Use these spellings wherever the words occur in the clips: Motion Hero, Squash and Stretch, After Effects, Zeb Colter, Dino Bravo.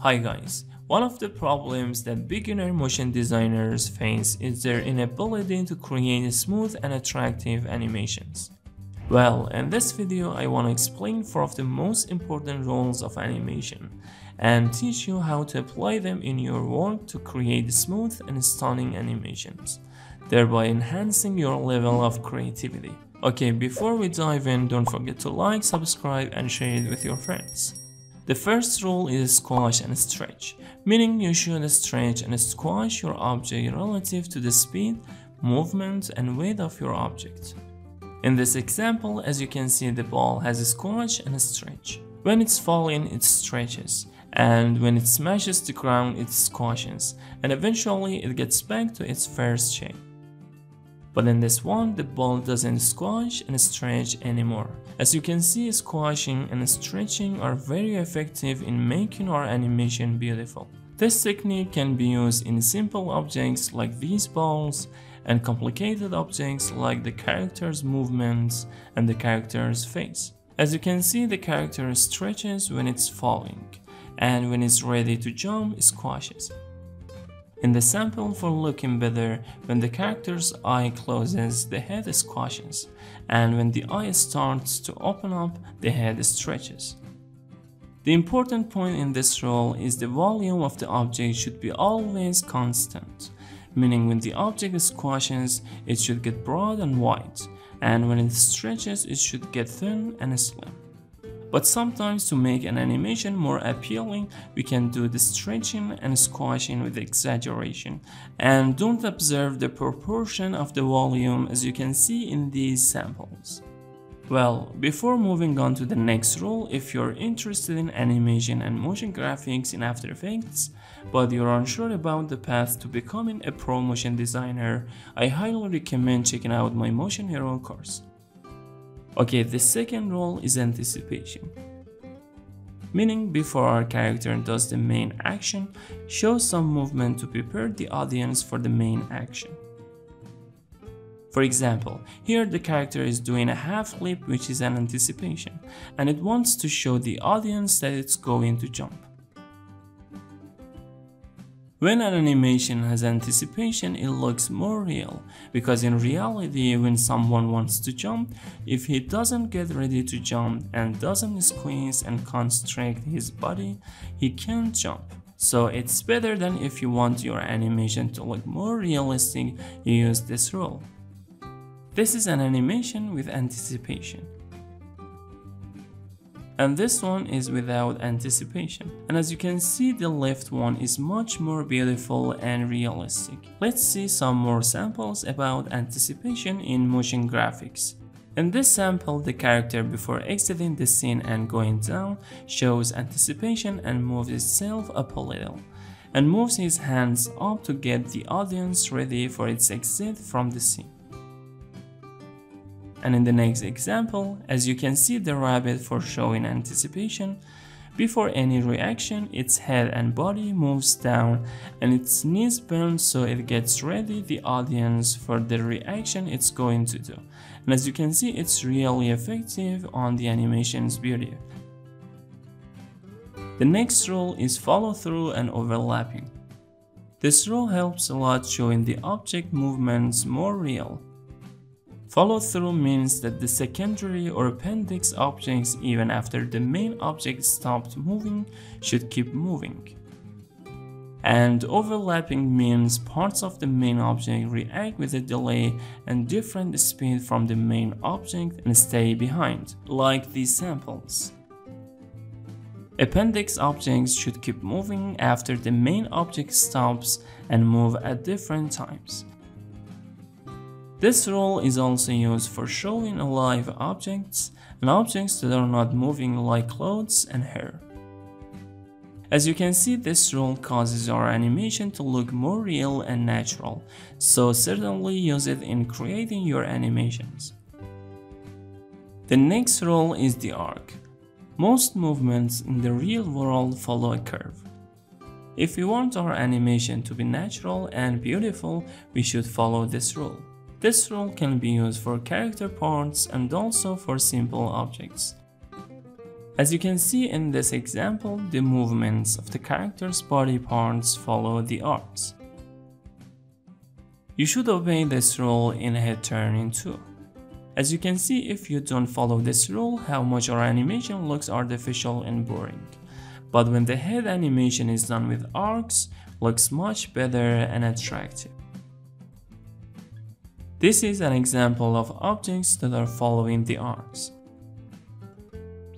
Hi guys, one of the problems that beginner motion designers face is their inability to create smooth and attractive animations. Well, in this video I want to explain 4 of the most important rules of animation and teach you how to apply them in your work to create smooth and stunning animations, thereby enhancing your level of creativity. Okay, before we dive in, don't forget to like, subscribe and share it with your friends. The first rule is squash and stretch, meaning you should stretch and squash your object relative to the speed, movement and weight of your object. In this example, as you can see, the ball has a squash and a stretch. When it's falling, it stretches, and when it smashes the ground, it squashes, and eventually it gets back to its first shape. But in this one, the ball doesn't squash and stretch anymore. As you can see, squashing and stretching are very effective in making our animation beautiful. This technique can be used in simple objects like these balls and complicated objects like the character's movements and the character's face. As you can see, the character stretches when it's falling, and when it's ready to jump, it squashes. In the sample, for looking better, when the character's eye closes, the head squashes, and when the eye starts to open up, the head stretches. The important point in this rule is the volume of the object should be always constant, meaning when the object squashes, it should get broad and wide, and when it stretches, it should get thin and slim. But sometimes, to make an animation more appealing, we can do the stretching and squashing with exaggeration, and don't observe the proportion of the volume as you can see in these samples. Well, before moving on to the next rule, if you're interested in animation and motion graphics in After Effects, but you're unsure about the path to becoming a pro motion designer, I highly recommend checking out my Motion Hero course. Okay, the second rule is anticipation, meaning before our character does the main action, show some movement to prepare the audience for the main action. For example, here the character is doing a half flip, which is an anticipation, and it wants to show the audience that it's going to jump. When an animation has anticipation, it looks more real, because in reality, when someone wants to jump, if he doesn't get ready to jump and doesn't squeeze and constrict his body, he can't jump. So it's better than if you want your animation to look more realistic, you use this rule. This is an animation with anticipation. And this one is without anticipation. And as you can see, the left one is much more beautiful and realistic. Let's see some more samples about anticipation in motion graphics. In this sample, the character before exiting the scene and going down shows anticipation and moves itself up a little, and moves his hands up to get the audience ready for its exit from the scene. And in the next example, as you can see, the rabbit, for showing anticipation, before any reaction, its head and body moves down and its knees bend so it gets ready the audience for the reaction it's going to do. And as you can see, it's really effective on the animation's beauty. The next rule is follow through and overlapping. This rule helps a lot, showing the object movements more real. Follow-through means that the secondary or appendix objects, even after the main object stopped moving, should keep moving. And overlapping means parts of the main object react with a delay and different speed from the main object and stay behind, like these samples. Appendix objects should keep moving after the main object stops and move at different times. This rule is also used for showing alive objects and objects that are not moving, like clothes and hair. As you can see, this rule causes our animation to look more real and natural, so certainly use it in creating your animations. The next rule is the arc. Most movements in the real world follow a curve. If we want our animation to be natural and beautiful, we should follow this rule. This rule can be used for character parts and also for simple objects. As you can see in this example, the movements of the character's body parts follow the arts. You should obey this rule in Head Turning too. As you can see, if you don't follow this rule, how much our animation looks artificial and boring. But when the head animation is done with arcs, looks much better and attractive. This is an example of objects that are following the arcs.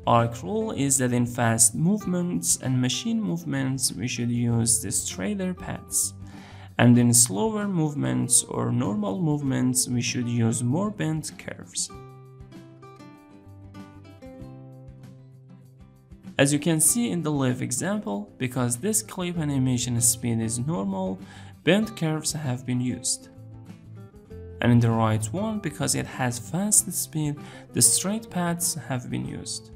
Arc rule is that in fast movements and machine movements we should use the straightaway paths, and in slower movements or normal movements we should use more bent curves. As you can see in the live example, because this clip animation speed is normal, bent curves have been used. And in the right one, because it has fast speed, the straight paths have been used.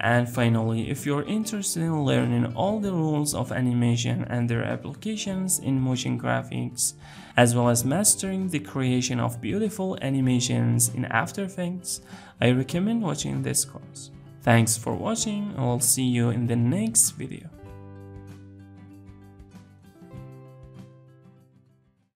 And finally, if you're interested in learning all the rules of animation and their applications in motion graphics, as well as mastering the creation of beautiful animations in After Effects, I recommend watching this course. Thanks for watching, and I'll see you in the next video.